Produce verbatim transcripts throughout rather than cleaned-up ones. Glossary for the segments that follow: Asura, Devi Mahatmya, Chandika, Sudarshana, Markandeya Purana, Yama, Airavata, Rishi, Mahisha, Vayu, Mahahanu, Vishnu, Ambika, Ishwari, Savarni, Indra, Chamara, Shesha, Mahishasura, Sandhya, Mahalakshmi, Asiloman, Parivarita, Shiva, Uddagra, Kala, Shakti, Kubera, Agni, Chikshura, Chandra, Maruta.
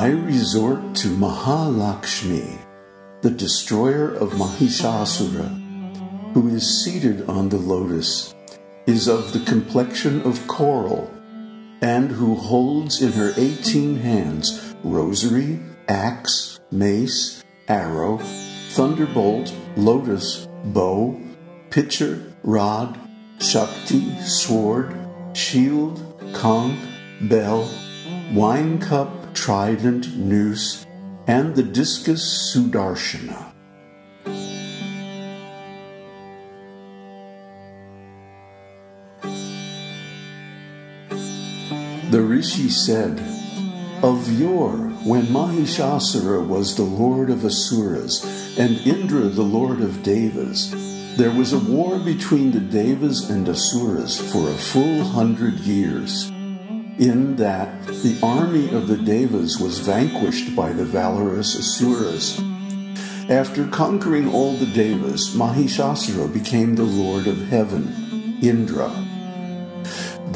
I resort to Mahalakshmi, the destroyer of Mahishasura, who is seated on the lotus, is of the complexion of coral, and who holds in her eighteen hands rosary, axe, mace, arrow, thunderbolt, lotus, bow, pitcher, rod, shakti, sword, shield, conch, bell, wine cup, trident, noose, and the discus Sudarshana. The Rishi said, "Of yore, when Mahishasura was the lord of Asuras, and Indra the lord of Devas, there was a war between the Devas and Asuras for a full hundred years, in that the army of the Devas was vanquished by the valorous Asuras. After conquering all the Devas, Mahishasura became the lord of heaven, Indra.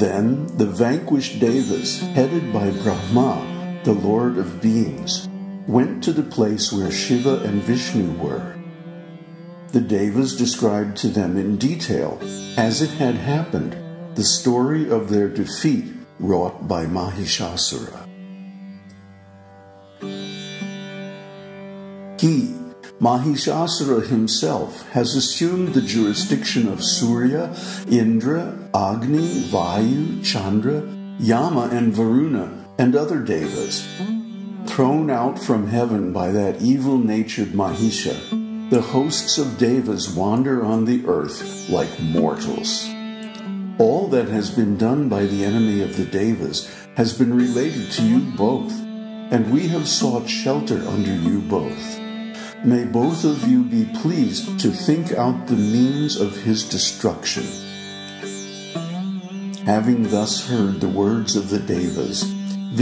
Then the vanquished Devas, headed by Brahma, the lord of beings, went to the place where Shiva and Vishnu were. The Devas described to them in detail, as it had happened, the story of their defeat wrought by Mahishasura. He, Mahishasura himself, has assumed the jurisdiction of Surya, Indra, Agni, Vayu, Chandra, Yama and Varuna, and other Devas, thrown out from heaven by that evil-natured Mahisha. The hosts of Devas wander on the earth like mortals. All that has been done by the enemy of the Devas has been related to you both, and we have sought shelter under you both. May both of you be pleased to think out the means of his destruction." Having thus heard the words of the Devas,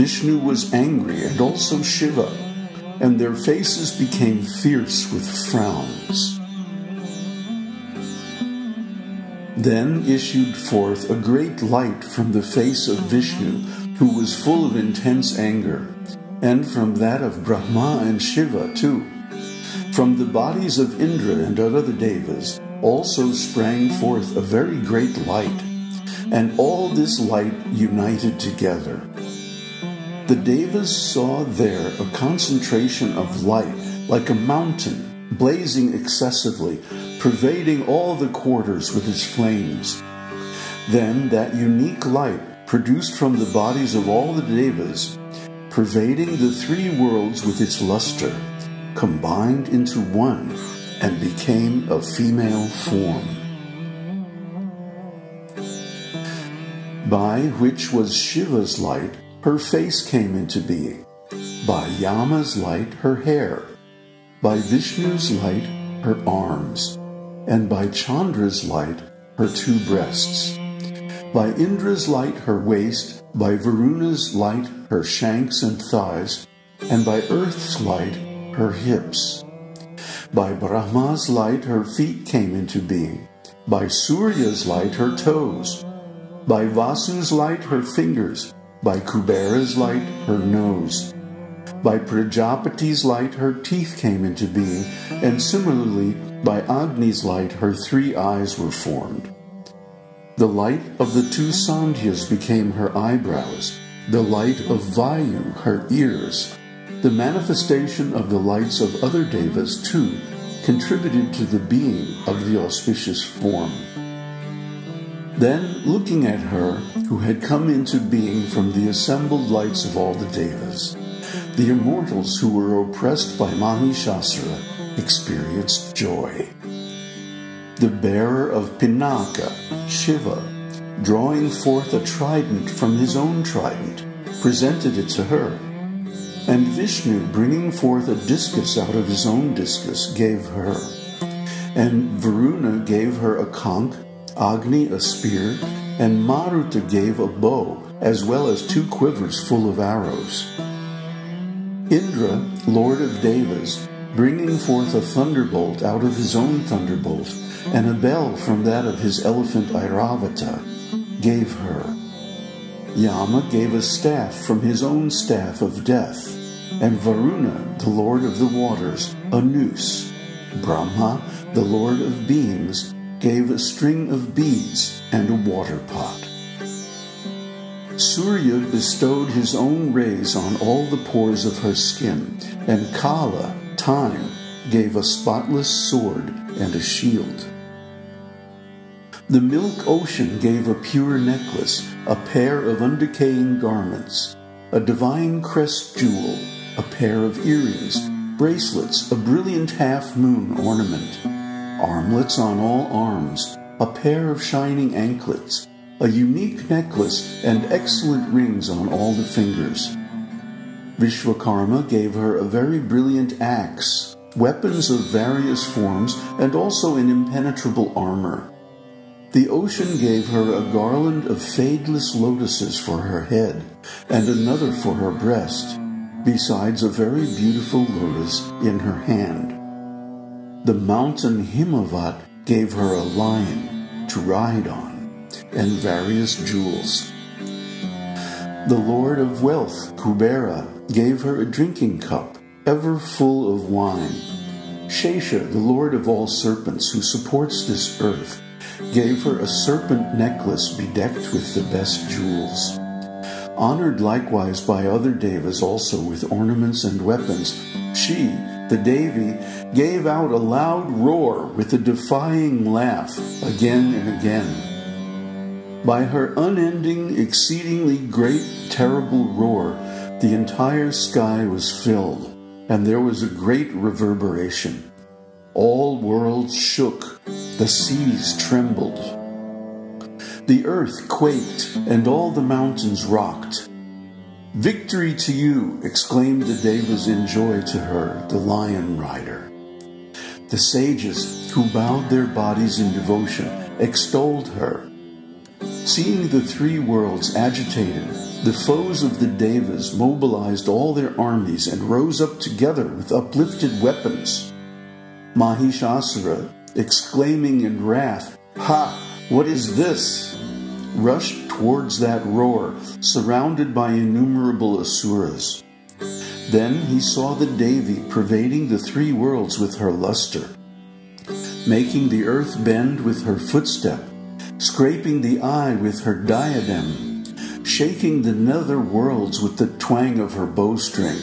Vishnu was angry, and also Shiva, and their faces became fierce with frowns. Then issued forth a great light from the face of Vishnu, who was full of intense anger, and from that of Brahma and Shiva too. From the bodies of Indra and other Devas also sprang forth a very great light, and all this light united together. The Devas saw there a concentration of light, like a mountain, blazing excessively, pervading all the quarters with its flames. Then that unique light, produced from the bodies of all the Devas, pervading the three worlds with its luster, combined into one and became a female form, by which was Shiva's light, her face came into being. By Yama's light, her hair. By Vishnu's light, her arms. And by Chandra's light, her two breasts. By Indra's light, her waist. By Varuna's light, her shanks and thighs. And by Earth's light, her hips. By Brahma's light, her feet came into being. By Surya's light, her toes. By Vasu's light, her fingers. By Kubera's light, her nose. By Prajapati's light, her teeth came into being, and similarly, by Agni's light, her three eyes were formed. The light of the two Sandhyas became her eyebrows, the light of Vayu, her ears. The manifestation of the lights of other Devas, too, contributed to the being of the auspicious form. Then, looking at her, who had come into being from the assembled lights of all the Devas, the immortals who were oppressed by Mahishasura experienced joy. The bearer of Pinaka, Shiva, drawing forth a trident from his own trident, presented it to her, and Vishnu, bringing forth a discus out of his own discus, gave her, and Varuna gave her a conch, Agni a spear, and Maruta gave a bow, as well as two quivers full of arrows. Indra, lord of Devas, bringing forth a thunderbolt out of his own thunderbolt, and a bell from that of his elephant Airavata, gave her. Yama gave a staff from his own staff of death, and Varuna, the lord of the waters, a noose. Brahma, the lord of beings, gave a string of beads and a water pot. Surya bestowed his own rays on all the pores of her skin, and Kala, time, gave a spotless sword and a shield. The milk ocean gave a pure necklace, a pair of undecaying garments, a divine crest jewel, a pair of earrings, bracelets, a brilliant half-moon ornament, armlets on all arms, a pair of shining anklets, a unique necklace, and excellent rings on all the fingers. Vishvakarma gave her a very brilliant axe, weapons of various forms, and also an impenetrable armor. The ocean gave her a garland of fadeless lotuses for her head, and another for her breast, besides a very beautiful lotus in her hand. The mountain Himavat gave her a lion to ride on, and various jewels. The lord of wealth, Kubera, gave her a drinking cup, ever full of wine. Shesha, the lord of all serpents, who supports this earth, gave her a serpent necklace bedecked with the best jewels. Honored likewise by other devas also with ornaments and weapons, she, the Devi, gave out a loud roar with a defying laugh again and again. By her unending, exceedingly great, terrible roar, the entire sky was filled, and there was a great reverberation. All worlds shook, the seas trembled. The earth quaked, and all the mountains rocked. "Victory to you!" exclaimed the devas in joy to her, the lion rider. The sages, who bowed their bodies in devotion, extolled her. Seeing the three worlds agitated, the foes of the devas mobilized all their armies and rose up together with uplifted weapons. Mahishasura, exclaiming in wrath, "Ha! What is this?" rushed towards that roar, surrounded by innumerable Asuras. Then he saw the Devi pervading the three worlds with her luster, making the earth bend with her footstep, scraping the eye with her diadem, shaking the nether worlds with the twang of her bowstring,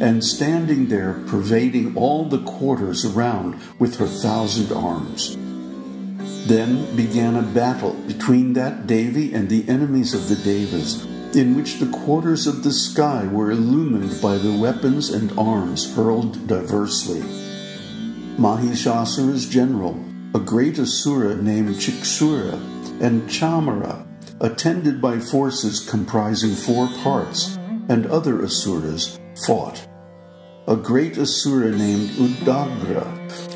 and standing there pervading all the quarters around with her thousand arms. Then began a battle between that Devi and the enemies of the Devas, in which the quarters of the sky were illumined by the weapons and arms hurled diversely. Mahishasura's general, a great Asura named Chikshura, and Chamara, attended by forces comprising four parts, and other Asuras, fought. A great Asura named Uddagra,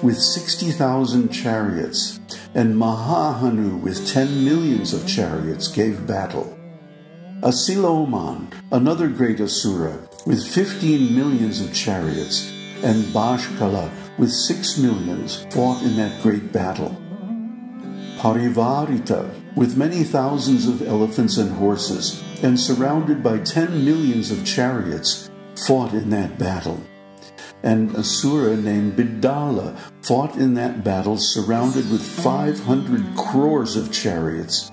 with sixty thousand chariots, and Mahahanu with ten millions of chariots gave battle. Asiloman, another great Asura, with fifteen millions of chariots, and Bashkala with six millions fought in that great battle. Parivarita, with many thousands of elephants and horses, and surrounded by ten millions of chariots, fought in that battle. An Asura named Bidala fought in that battle surrounded with five hundred crores of chariots,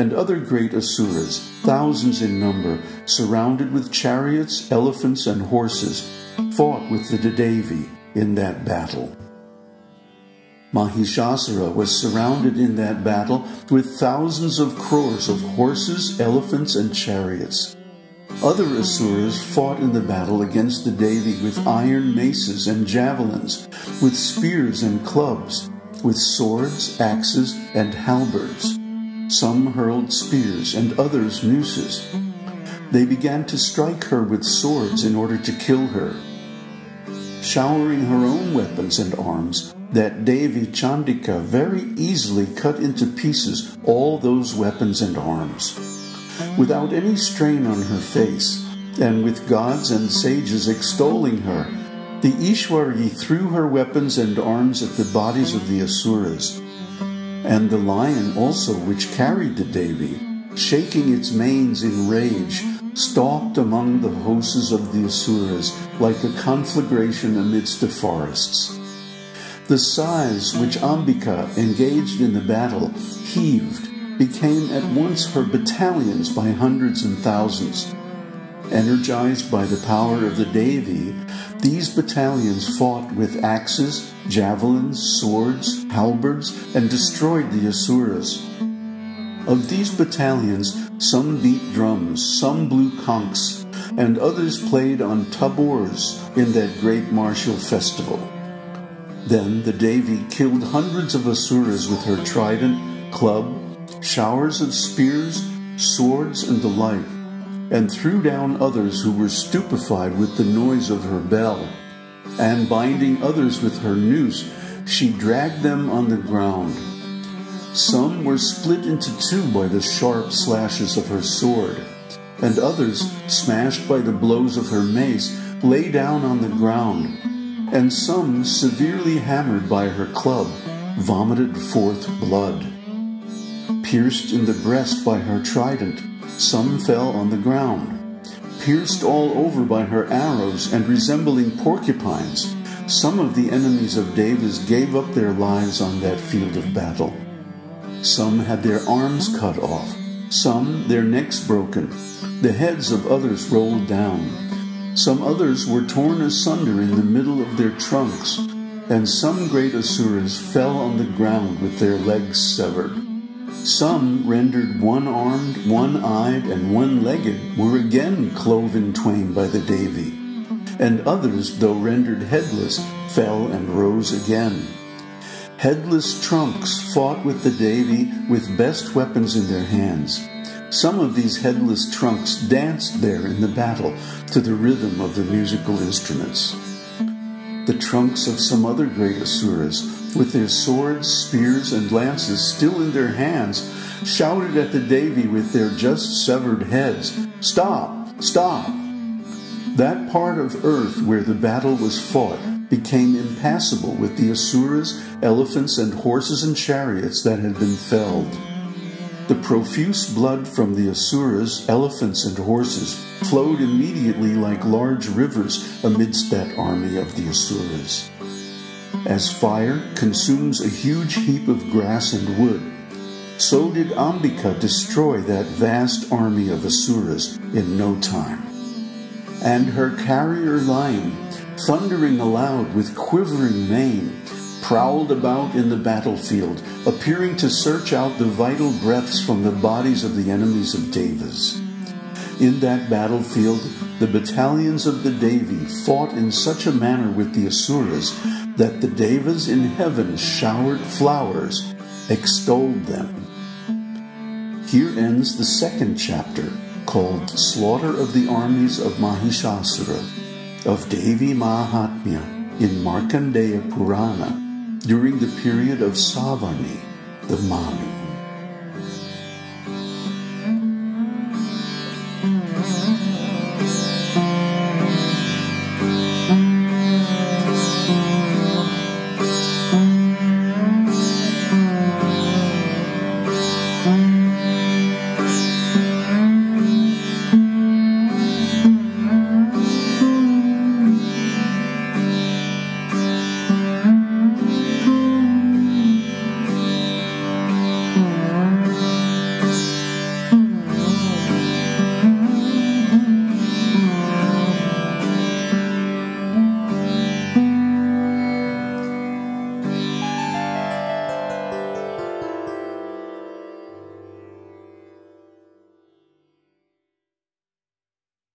and other great Asuras, thousands in number, surrounded with chariots, elephants, and horses, fought with the Devi in that battle. Mahishasura was surrounded in that battle with thousands of crores of horses, elephants, and chariots. Other Asuras fought in the battle against the Devi with iron maces and javelins, with spears and clubs, with swords, axes, and halberds. Some hurled spears and others nooses. They began to strike her with swords in order to kill her. Showering her own weapons and arms, that Devi Chandika very easily cut into pieces all those weapons and arms. Without any strain on her face, and with gods and sages extolling her, the Ishwari threw her weapons and arms at the bodies of the Asuras, and the lion also, which carried the Devi, shaking its manes in rage, stalked among the horses of the Asuras like a conflagration amidst the forests. The sighs which Ambika engaged in the battle heaved became at once her battalions by hundreds and thousands. Energized by the power of the Devi, these battalions fought with axes, javelins, swords, halberds, and destroyed the Asuras. Of these battalions, some beat drums, some blew conchs, and others played on tabors in that great martial festival. Then the Devi killed hundreds of Asuras with her trident, club, showers of spears, swords, and the like, and threw down others who were stupefied with the noise of her bell. And binding others with her noose, she dragged them on the ground. Some were split into two by the sharp slashes of her sword, and others, smashed by the blows of her mace, lay down on the ground, and some, severely hammered by her club, vomited forth blood. Pierced in the breast by her trident, some fell on the ground. Pierced all over by her arrows and resembling porcupines, some of the enemies of Devas gave up their lives on that field of battle. Some had their arms cut off, some their necks broken, the heads of others rolled down. Some others were torn asunder in the middle of their trunks, and some great Asuras fell on the ground with their legs severed. Some, rendered one-armed, one-eyed, and one-legged, were again clove in twain by the Devi, and others, though rendered headless, fell and rose again. Headless trunks fought with the Devi with best weapons in their hands. Some of these headless trunks danced there in the battle to the rhythm of the musical instruments. The trunks of some other great Asuras, with their swords, spears, and lances still in their hands, shouted at the Devi with their just severed heads, "Stop! Stop!" That part of earth where the battle was fought became impassable with the Asuras, elephants, and horses and chariots that had been felled. The profuse blood from the Asuras, elephants, and horses flowed immediately like large rivers amidst that army of the Asuras. As fire consumes a huge heap of grass and wood, so did Ambika destroy that vast army of Asuras in no time. And her carrier lion, thundering aloud with quivering mane, prowled about in the battlefield, appearing to search out the vital breaths from the bodies of the enemies of Devas. In that battlefield, the battalions of the Devi fought in such a manner with the Asuras that the Devas in heaven showered flowers, extolled them. Here ends the second chapter, called Slaughter of the Armies of Mahishasura, of Devi Mahatmya in Markandeya Purana during the period of Savarni, the Manu.